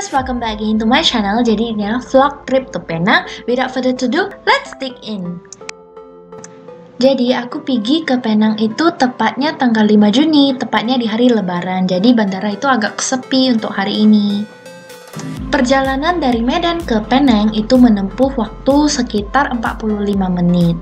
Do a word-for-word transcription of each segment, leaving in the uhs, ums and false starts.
guys, welcome back into my channel. Jadi ini adalah vlog trip ke Penang. Without further ado, let's dig in. Jadi aku pergi ke Penang itu tepatnya tanggal lima Juni, tepatnya di hari Lebaran. Jadi bandara itu agak sepi untuk hari ini. Perjalanan dari Medan ke Penang itu menempuh waktu sekitar empat puluh lima menit.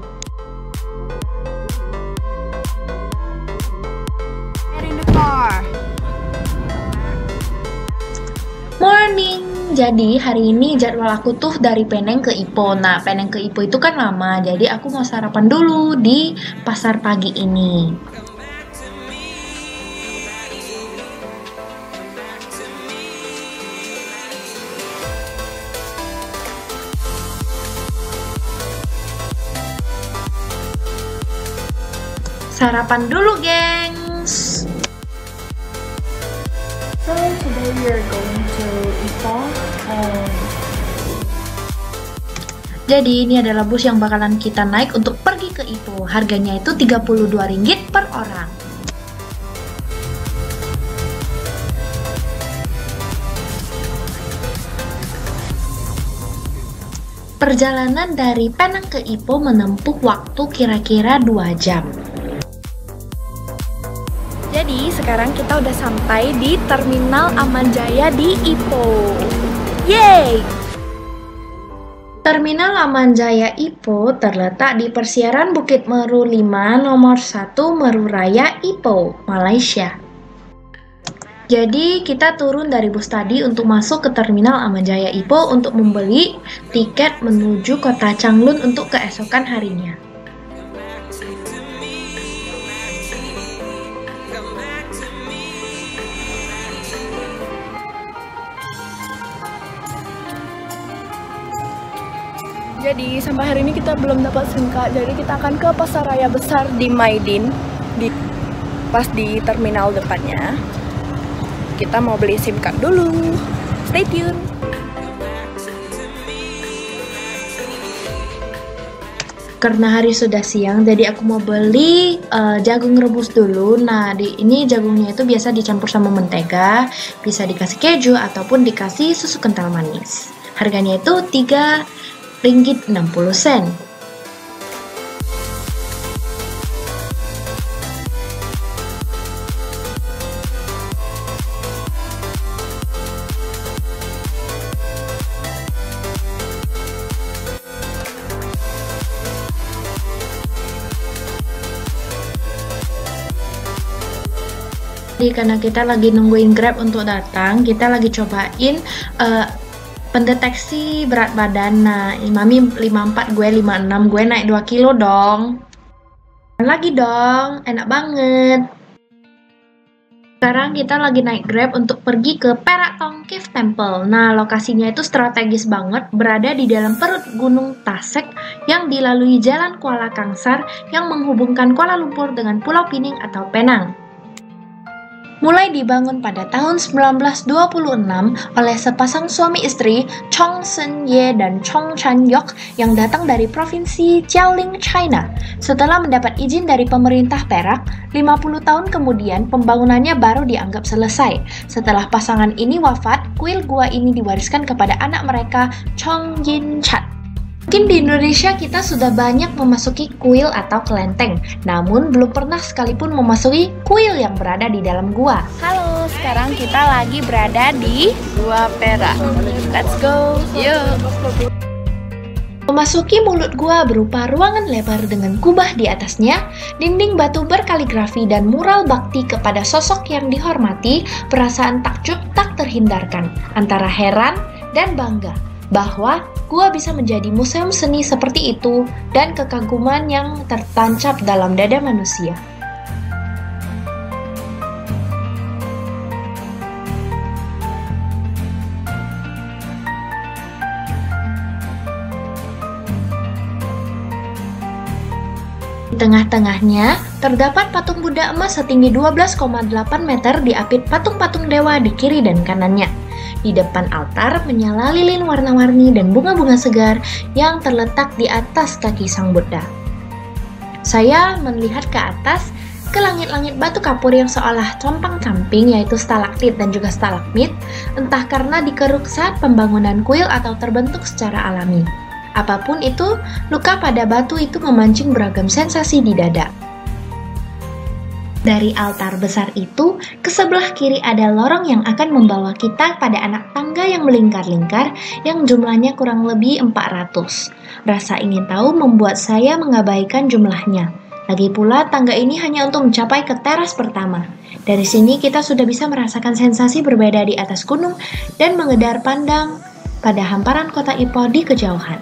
Morning. Jadi hari ini jadwal aku tuh dari Penang ke Ipoh. Nah, Penang ke Ipoh itu kan lama, jadi aku mau sarapan dulu di pasar pagi ini. Sarapan dulu, gengs. So today we are going to Ipoh. Um... Jadi ini adalah bus yang bakalan kita naik untuk pergi ke Ipoh. Harganya itu tiga puluh dua ringgit per orang. Perjalanan dari Penang ke Ipoh menempuh waktu kira-kira dua jam. Jadi sekarang kita udah sampai di Terminal Amanjaya di Ipoh. Yeay! Terminal Amanjaya Ipoh terletak di Persiaran Bukit Meru lima nomor satu Meru Raya Ipoh, Malaysia. Jadi kita turun dari bus tadi untuk masuk ke Terminal Amanjaya Ipoh untuk membeli tiket menuju Kota Changlun untuk keesokan harinya. Jadi sampai hari ini kita belum dapat SIM card, jadi kita akan ke pasar raya besar di Maidin, di pas di terminal depannya. Kita mau beli SIM card dulu. Stay tune. Karena hari sudah siang, jadi aku mau beli uh, jagung rebus dulu. Nah, di ini jagungnya itu biasa dicampur sama mentega, bisa dikasih keju ataupun dikasih susu kental manis. Harganya itu tiga ringgit enam puluh sen. Jadi karena kita lagi nungguin Grab untuk datang, kita lagi cobain uh, pendeteksi berat badan. Nah, Mami lima puluh empat, gue lima puluh enam, gue naik dua kilo dong. Lagi dong, enak banget. Sekarang kita lagi naik Grab untuk pergi ke Perak Tong Cave Temple. Nah, lokasinya itu strategis banget, berada di dalam perut Gunung Tasek yang dilalui jalan Kuala Kangsar yang menghubungkan Kuala Lumpur dengan Pulau Pining atau Penang. Mulai dibangun pada tahun seribu sembilan ratus dua puluh enam oleh sepasang suami istri Chong Sen Ye dan Chong Chan Yok yang datang dari provinsi Jialing, China. Setelah mendapat izin dari pemerintah Perak, lima puluh tahun kemudian pembangunannya baru dianggap selesai. Setelah pasangan ini wafat, kuil gua ini diwariskan kepada anak mereka, Chong Yin Chad. Mungkin di Indonesia kita sudah banyak memasuki kuil atau kelenteng, namun belum pernah sekalipun memasuki kuil yang berada di dalam gua. Halo, sekarang kita lagi berada di Gua Perak. Let's go, yuk! Memasuki mulut gua berupa ruangan lebar dengan kubah di atasnya, dinding batu berkaligrafi dan mural bakti kepada sosok yang dihormati, perasaan takjub tak terhindarkan, antara heran dan bangga bahwa gua bisa menjadi museum seni seperti itu dan kekaguman yang tertancap dalam dada manusia. Di tengah-tengahnya terdapat patung Buddha emas setinggi dua belas koma delapan meter diapit patung-patung dewa di kiri dan kanannya. Di depan altar menyala lilin warna-warni dan bunga-bunga segar yang terletak di atas kaki Sang Buddha. Saya melihat ke atas, ke ke langit-langit batu kapur yang seolah compang-camping, yaitu stalaktit dan juga stalagmit, entah karena dikeruk saat pembangunan kuil atau terbentuk secara alami. Apapun itu, luka pada batu itu memancing beragam sensasi di dada. Dari altar besar itu, ke sebelah kiri ada lorong yang akan membawa kita pada anak tangga yang melingkar-lingkar yang jumlahnya kurang lebih empat ratus. Rasa ingin tahu membuat saya mengabaikan jumlahnya. Lagi pula, tangga ini hanya untuk mencapai ke teras pertama. Dari sini kita sudah bisa merasakan sensasi berbeda di atas gunung dan mengedar pandang pada hamparan kota Ipoh di kejauhan.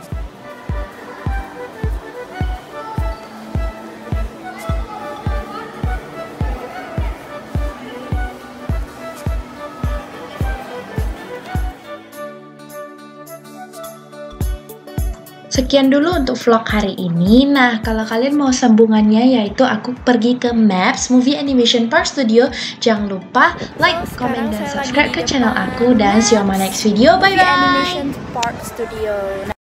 Sekian dulu untuk vlog hari ini. Nah, kalau kalian mau sambungannya, yaitu aku pergi ke Maps Movie Animation Park Studio. Jangan lupa like, komen, dan subscribe ke channel aku. Dan see you on my next video. Bye bye.